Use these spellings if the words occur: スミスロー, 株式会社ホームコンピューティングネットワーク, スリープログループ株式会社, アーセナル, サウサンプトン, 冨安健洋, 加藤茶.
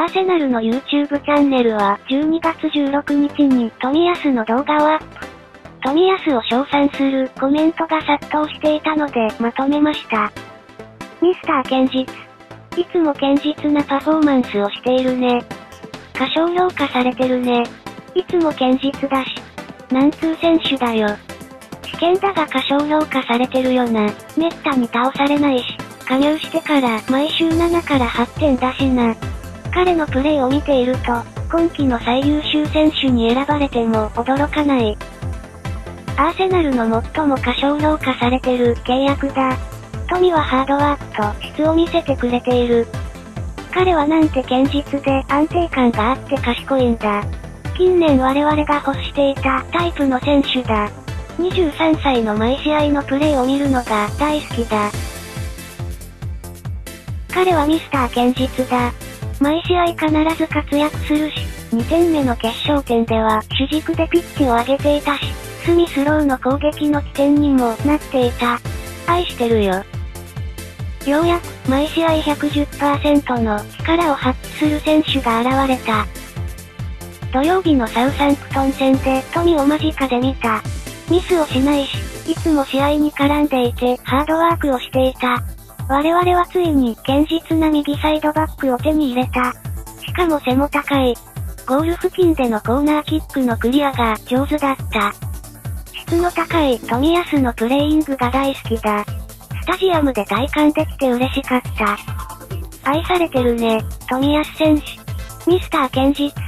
アーセナルの YouTube チャンネルは12月16日に冨安の動画をアップ。冨安を称賛するコメントが殺到していたのでまとめました。ミスター堅実。いつも堅実なパフォーマンスをしているね。過小評価されてるね。いつも堅実だし。なんつう選手だよ。試験だが過小評価されてるよな。めったに倒されないし、加入してから毎週7から8点だしな。彼のプレーを見ていると、今季の最優秀選手に選ばれても驚かない。アーセナルの最も過小評価されてる契約だ。富はハードワークと質を見せてくれている。彼はなんて堅実で安定感があって賢いんだ。近年我々が欲していたタイプの選手だ。23歳の毎試合のプレーを見るのが大好きだ。彼はミスター堅実だ。毎試合必ず活躍するし、2点目の決勝点では主軸でピッチを上げていたし、スミスローの攻撃の起点にもなっていた。愛してるよ。ようやく毎試合 110% の力を発揮する選手が現れた。土曜日のサウサンプトン戦で富を間近で見た。ミスをしないし、いつも試合に絡んでいてハードワークをしていた。我々はついに堅実な右サイドバックを手に入れた。しかも背も高い。ゴール付近でのコーナーキックのクリアが上手だった。質の高い冨安のプレイングが大好きだ。スタジアムで体感できて嬉しかった。愛されてるね、冨安選手。ミスター堅実。